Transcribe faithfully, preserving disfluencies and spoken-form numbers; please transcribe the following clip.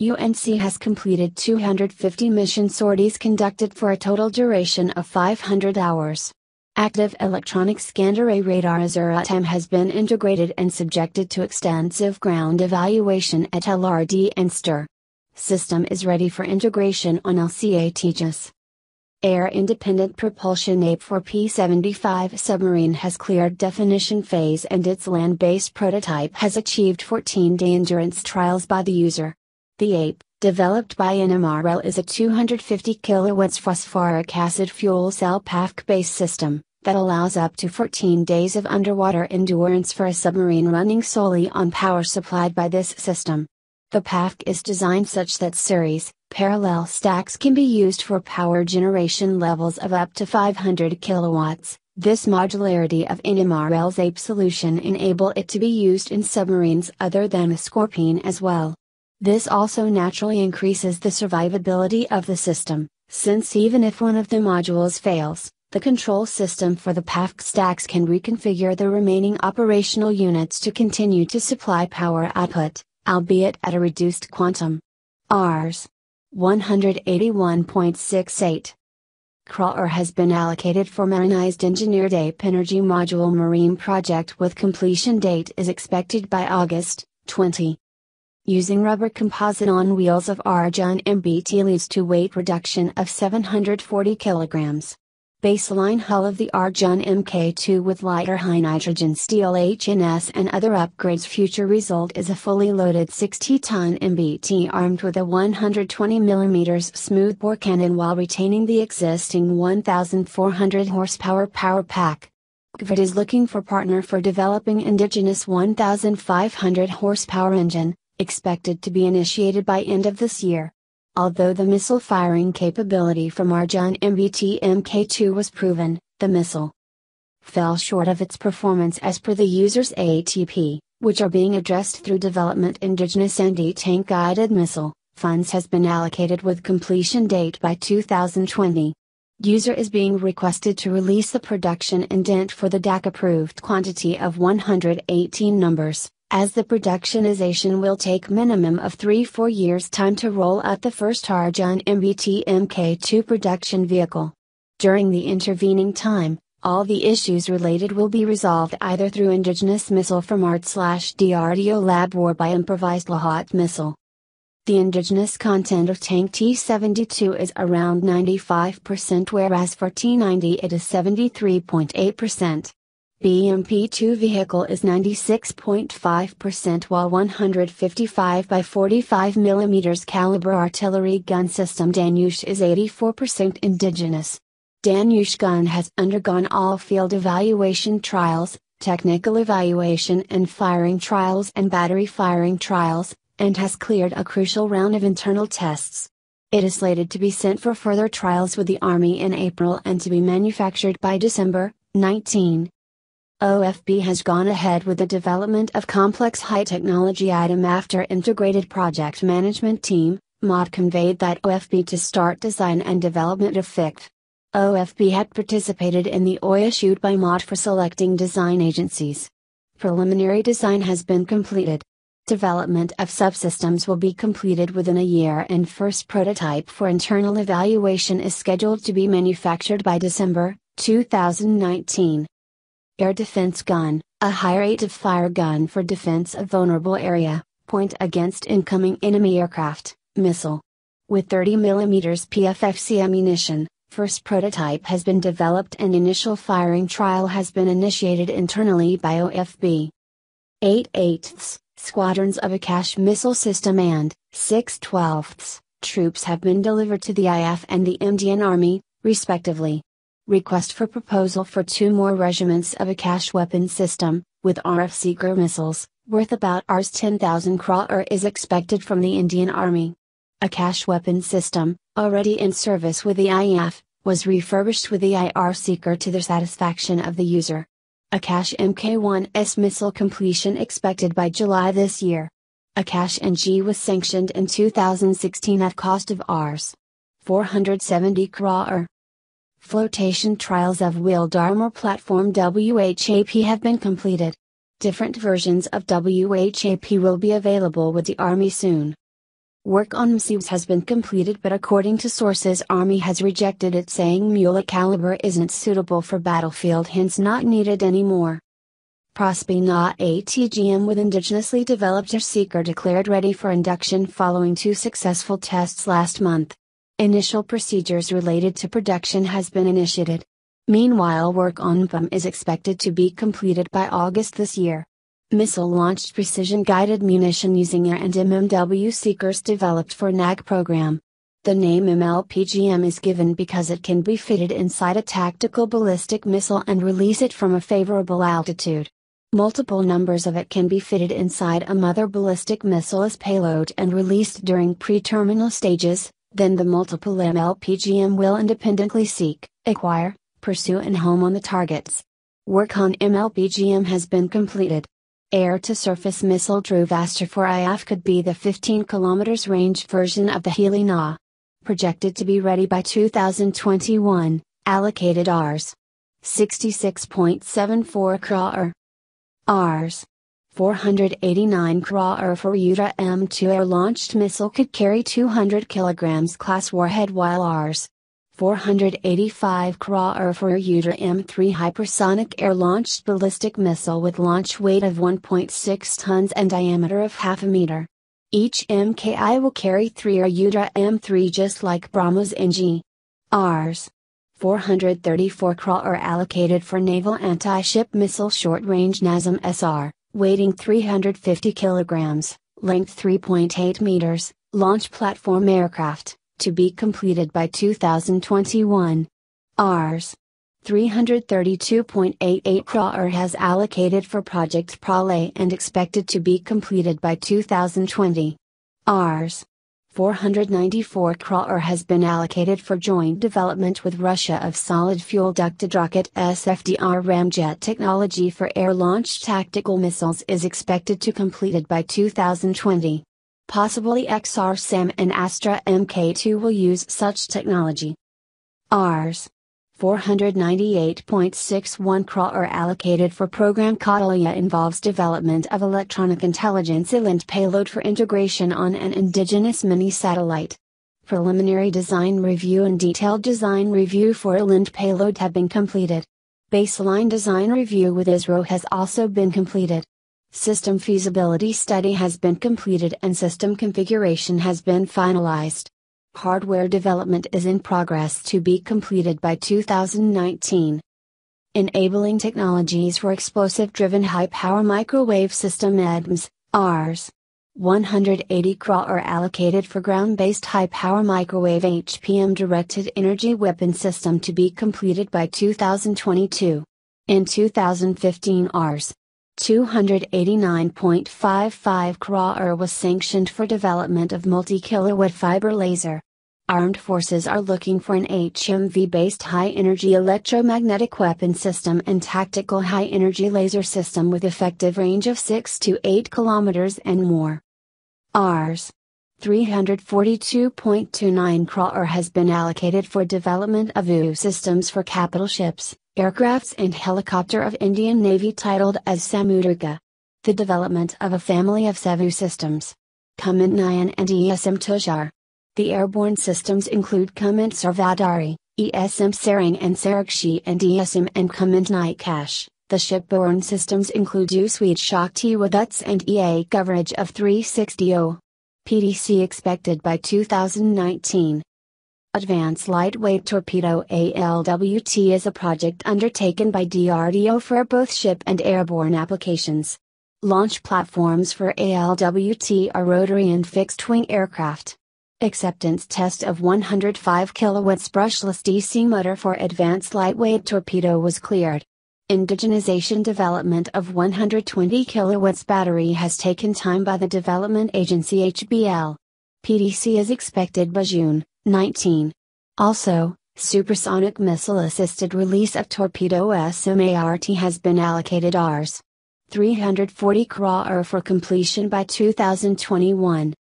U N C has completed two hundred fifty mission sorties conducted for a total duration of five hundred hours. Active electronic scanned array radar AZURATAM has been integrated and subjected to extensive ground evaluation at L R D and S T E R. System is ready for integration on L C A Tejas. Air independent propulsion A P E for P seventy-five submarine has cleared definition phase and its land-based prototype has achieved fourteen-day endurance trials by the user. The A P E, developed by N M R L, is a two hundred fifty kilowatts phosphoric acid fuel cell P A F C-based system that allows up to fourteen days of underwater endurance for a submarine running solely on power supplied by this system. The P A F C is designed such that series, parallel stacks can be used for power generation levels of up to five hundred kilowatts. This modularity of N M R L's A P E solution enable it to be used in submarines other than the Scorpene as well. This also naturally increases the survivability of the system, since even if one of the modules fails, the control system for the P A F C stacks can reconfigure the remaining operational units to continue to supply power output, albeit at a reduced quantum. Rs. one hundred eighty-one point six eight. C R A R has been allocated for Marinized Engineered A P E Energy Module Marine Project with completion date is expected by August twenty. Using rubber composite on wheels of Arjun M K two leads to weight reduction of seven hundred forty kilograms. Baseline hull of the Arjun M K two with lighter high nitrogen steel H N S and other upgrades. Future result is a fully loaded sixty-ton M K two armed with a one hundred twenty millimeter smoothbore cannon while retaining the existing one thousand four hundred horsepower power pack. G V R D is looking for partner for developing indigenous one thousand five hundred horsepower engine, expected to be initiated by end of this year. Although the missile firing capability from Arjun M K two was proven, the missile fell short of its performance as per the user's A T P, which are being addressed through development. Indigenous anti-tank guided missile funds has been allocated with completion date by two thousand twenty. User is being requested to release the production indent for the D A C approved quantity of one hundred eighteen numbers. As the productionization will take minimum of three to four years time to roll out the first Arjun M K two production vehicle. During the intervening time, all the issues related will be resolved either through indigenous missile from A R T D R D O lab or by improvised Lahat missile. The indigenous content of tank T seventy-two is around ninety-five percent, whereas for T ninety it is seventy-three point eight percent. B M P two vehicle is ninety-six point five percent, while one hundred fifty-five by forty-five millimeter caliber artillery gun system Danush is eighty-four percent indigenous. Danush gun has undergone all field evaluation trials, technical evaluation and firing trials and battery firing trials, and has cleared a crucial round of internal tests. It is slated to be sent for further trials with the Army in April and to be manufactured by December nineteenth. O F B has gone ahead with the development of complex high-technology item after Integrated Project Management Team, M O D conveyed that O F B to start design and development of F I C V. O F B had participated in the O I issued by M O D for selecting design agencies. Preliminary design has been completed. Development of subsystems will be completed within a year and first prototype for internal evaluation is scheduled to be manufactured by December two thousand nineteen. Air defense gun, a high rate of fire gun for defense of vulnerable area, point against incoming enemy aircraft, missile. With thirty millimeter P F F C ammunition, first prototype has been developed and initial firing trial has been initiated internally by O F B. eight eighths, squadrons of Akash missile system and six twelfths, troops have been delivered to the I A F and the Indian Army, respectively. Request for proposal for two more regiments of Akash weapon system, with R F Seeker missiles, worth about ten thousand crore is expected from the Indian Army. Akash weapon system, already in service with the I A F, was refurbished with the I R Seeker to the satisfaction of the user. Akash M K one's missile completion expected by July this year. Akash N G was sanctioned in two thousand sixteen at cost of Rs. four hundred seventy crore. Flotation trials of wheeled armor platform W H A P have been completed. Different versions of W H A P will be available with the Army soon. Work on M C I W S has been completed, but according to sources, Army has rejected it, saying Muley caliber isn't suitable for battlefield, hence not needed anymore. Prospina A T G M with indigenously developed or seeker declared ready for induction following two successful tests last month. Initial procedures related to production has been initiated. Meanwhile, work on M P A M is expected to be completed by August this year. Missile-launched precision-guided munition using A I R and M M W seekers developed for N A G program. The name M L P G M is given because it can be fitted inside a tactical ballistic missile and release it from a favorable altitude. Multiple numbers of it can be fitted inside a mother ballistic missile as payload and released during pre-terminal stages, then the multiple M L P G M will independently seek, acquire, pursue and home on the targets. Work on M L P G M has been completed. Air-to-surface missile Dhruvaster for I A F could be the fifteen kilometer range version of the Heli N A. Projected to be ready by two thousand twenty-one, allocated Rs. sixty-six point seven four crore. Rs. four hundred eighty-nine crore for RudraM three air-launched missile could carry two hundred kilograms class warhead, while Rs. four hundred eighty-five crore for RudraM three hypersonic air-launched ballistic missile with launch weight of one point six tons and diameter of half a meter. Each M K I will carry three RudraM three, just like Brahmos N G. Rs. four hundred thirty-four crore are allocated for naval anti-ship missile short-range NASAM S R, weighting three hundred fifty kilograms, length three point eight meters, launch platform aircraft, to be completed by two thousand twenty-one. Rs. three hundred thirty-two point eight eight crore has allocated for Project Pralay and expected to be completed by two thousand twenty. Rs. four hundred ninety-four crore has been allocated for joint development with Russia of solid-fuel ducted rocket S F D R ramjet technology for air-launched tactical missiles is expected to be completed by two thousand twenty. Possibly X R SAM and Astra M K two will use such technology. Rs. four hundred ninety-eight point six one crore are allocated for program Catalia involves development of electronic intelligence I L I N T payload for integration on an indigenous mini-satellite. Preliminary design review and detailed design review for I L I N T payload have been completed. Baseline design review with I S R O has also been completed. System feasibility study has been completed and system configuration has been finalized. Hardware development is in progress to be completed by two thousand nineteen. Enabling technologies for explosive-driven high-power microwave system E D M S, Rs. one hundred eighty crore are allocated for ground-based high-power microwave H P M directed energy weapon system to be completed by two thousand twenty-two. In two thousand fifteen, Rs. two hundred eighty-nine point five five crore was sanctioned for development of multi-kilowatt fiber laser. Armed forces are looking for an H M V-based high-energy electromagnetic weapon system and tactical high-energy laser system with effective range of six to eight kilometers and more. Rs. three hundred forty-two point two nine crore has been allocated for development of U systems for capital ships, aircrafts and helicopter of Indian Navy titled as Samudrika. The development of a family of seven systems. Kumintnayan and E S M Tushar. The airborne systems include Kumint Sarvadari, E S M Sarang and Sarakshi and E S M and Kumint Nikash. The shipborne systems include U-Sweet Shakti Waduts and E A coverage of three sixty O. P D C expected by two thousand nineteen. Advanced Lightweight Torpedo A L W T is a project undertaken by D R D O for both ship and airborne applications. Launch platforms for A L W T are rotary and fixed-wing aircraft. Acceptance test of one hundred five kilowatts brushless D C motor for Advanced Lightweight Torpedo was cleared. Indigenization development of one hundred twenty kilowatts battery has taken time by the development agency H B L. P D C is expected by June nineteen. Also, supersonic missile-assisted release of torpedo S M A R T has been allocated Rs. three hundred forty crore for completion by two thousand twenty-one.